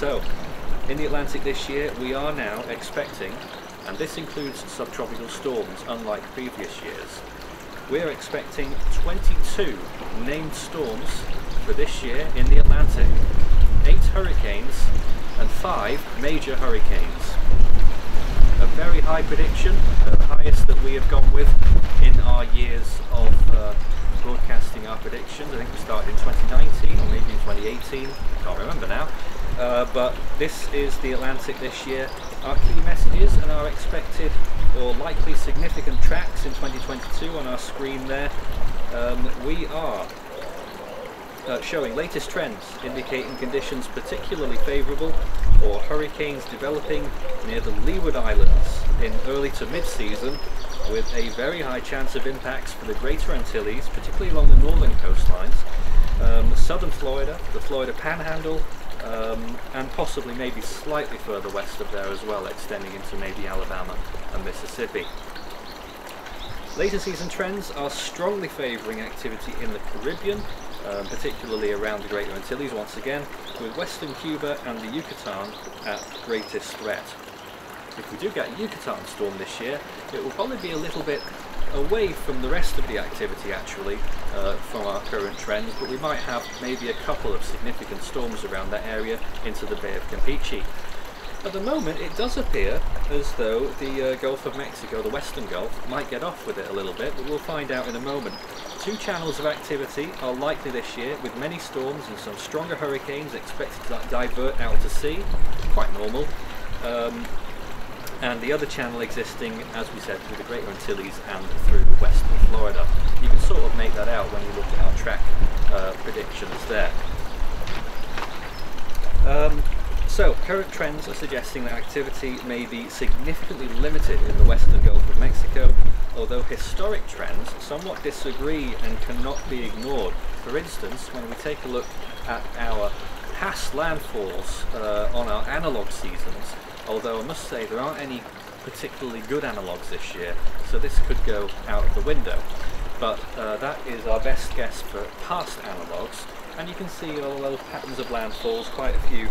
So, in the Atlantic this year, we are now expecting, and this includes subtropical storms, unlike previous years, we are expecting 22 named storms for this year in the Atlantic, 8 hurricanes and 5 major hurricanes. A very high prediction, the highest that we have gone with in our years of broadcasting our predictions. I think we started in 2019 or maybe in 2018, I can't remember now. But this is the Atlantic this year. Our key messages and our expected or likely significant tracks in 2022 on our screen there. We are showing latest trends indicating conditions particularly favourable or hurricanes developing near the Leeward Islands in early to mid-season, with a very high chance of impacts for the Greater Antilles, particularly along the northern coastlines, southern Florida, the Florida Panhandle, and possibly maybe slightly further west of there as well, extending into maybe Alabama and Mississippi. Later season trends are strongly favouring activity in the Caribbean, particularly around the Greater Antilles once again, with western Cuba and the Yucatan at greatest threat. If we do get a Yucatan storm this year, it will probably be a little bit away from the rest of the activity actually from our current trends, but we might have maybe a couple of significant storms around that area into the Bay of Campeche. At the moment it does appear as though the Gulf of Mexico, the Western Gulf, might get off with it a little bit, but we'll find out in a moment. 2 channels of activity are likely this year, with many storms and some stronger hurricanes expected to divert out to sea, quite normal. And the other channel existing, as we said, through the Greater Antilles and through western Florida. You can sort of make that out when you look at our track predictions there. So, current trends are suggesting that activity may be significantly limited in the western Gulf of Mexico, although historic trends somewhat disagree and cannot be ignored. For instance, when we take a look at our past landfalls on our analogue seasons, although I must say there aren't any particularly good analogues this year, so this could go out of the window. But that is our best guess for past analogues, and you can see all those patterns of landfalls, quite a few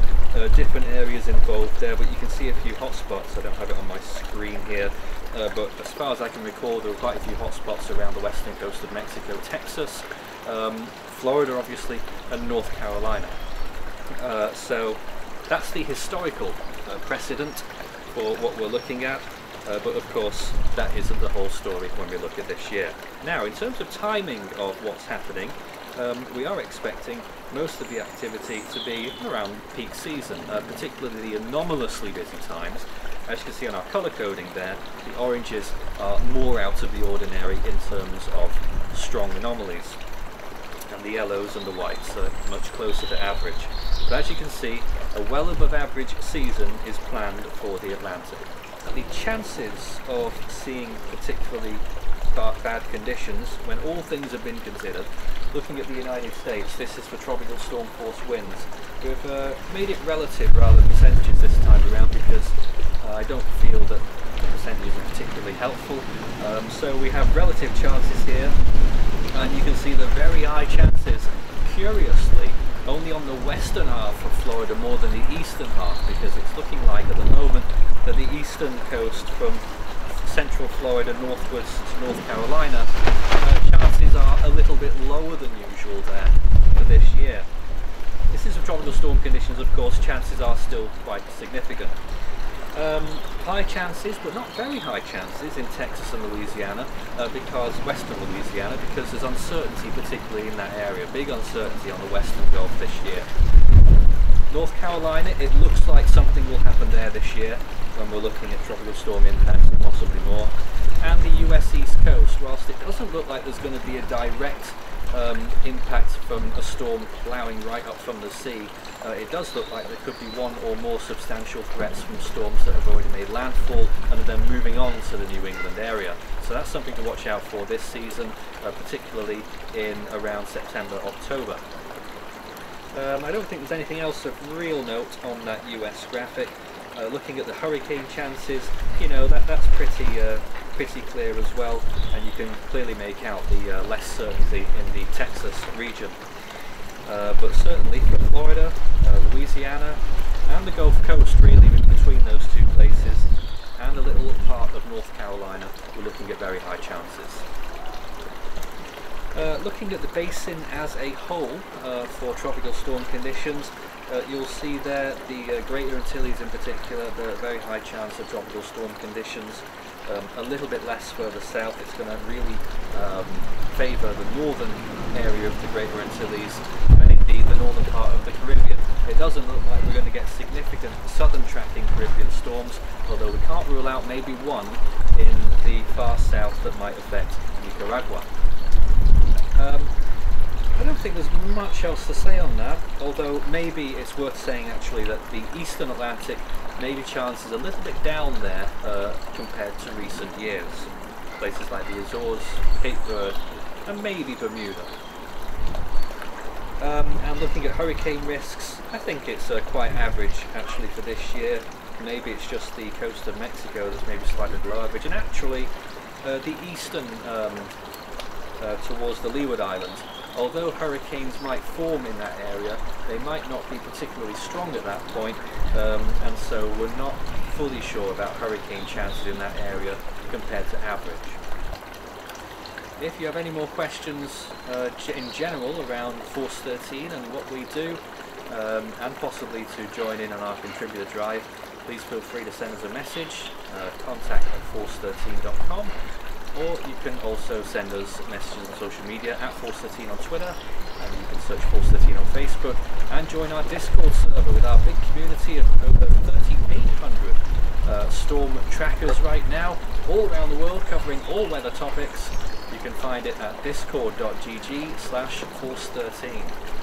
different areas involved there, but you can see a few hotspots. I don't have it on my screen here, but as far as I can recall there were quite a few hotspots around the western coast of Mexico, Texas, Florida obviously, and North Carolina. So that's the historical precedent for what we're looking at, but of course that isn't the whole story when we look at this year. Now, in terms of timing of what's happening, we are expecting most of the activity to be around peak season, particularly the anomalously busy times. As you can see on our colour coding there, the oranges are more out of the ordinary in terms of strong anomalies, and the yellows and the whites are much closer to average. But as you can see, a well above average season is planned for the Atlantic. The chances of seeing particularly bad conditions, when all things have been considered, looking at the United States, this is for tropical storm force winds. We've made it relative rather than percentages this time around, because I don't feel that the percentages are particularly helpful. So we have relative chances here, and you can see the very high chances, curiously, only on the western half of Florida more than the eastern half, because it's looking like at the moment that the eastern coast from central Florida northwards to North Carolina, chances are a little bit lower than usual there for this year. This is for tropical storm conditions, of course, chances are still quite significant. High chances, but not very high chances in Texas and Louisiana, western Louisiana, because there's uncertainty particularly in that area, big uncertainty on the western Gulf this year. North Carolina, it looks like something will happen there this year when we're looking at tropical storm impacts and possibly more. And the US East Coast, whilst it doesn't look like there's going to be a direct impact from a storm ploughing right up from the sea, it does look like there could be one or more substantial threats from storms that have already made landfall and are then moving on to the New England area. So that's something to watch out for this season, particularly in around September, October. I don't think there's anything else of real note on that US graphic. Looking at the hurricane chances, you know, that's pretty clear as well, and you can clearly make out the less certainty in the Texas region. But certainly for Florida, Louisiana, and the Gulf Coast really between those two places and a little part of North Carolina, we're looking at very high chances. Looking at the basin as a whole for tropical storm conditions, you'll see there the Greater Antilles in particular, there are very high chance of tropical storm conditions. A little bit less further south, it's going to really favour the northern area of the Greater Antilles and indeed the northern part of the Caribbean. It doesn't look like we're going to get significant southern tracking Caribbean storms, although we can't rule out maybe one in the far south that might affect Nicaragua. I don't think there's much else to say on that, although maybe it's worth saying actually that the eastern Atlantic maybe chances a little bit down there compared to recent years. Places like the Azores, Cape Verde and maybe Bermuda. And looking at hurricane risks, I think it's quite average actually for this year. Maybe it's just the coast of Mexico that's maybe slightly below average, and actually the eastern towards the Leeward Islands. Although hurricanes might form in that area, they might not be particularly strong at that point, and so we're not fully sure about hurricane chances in that area compared to average. If you have any more questions in general around Force 13 and what we do, and possibly to join in on our contributor drive, please feel free to send us a message, contact@force13.com. Or you can also send us messages on social media at Force 13 on Twitter, and you can search Force 13 on Facebook, and join our Discord server with our big community of over 3,800 storm trackers right now, all around the world, covering all weather topics. You can find it at discord.gg/Force13.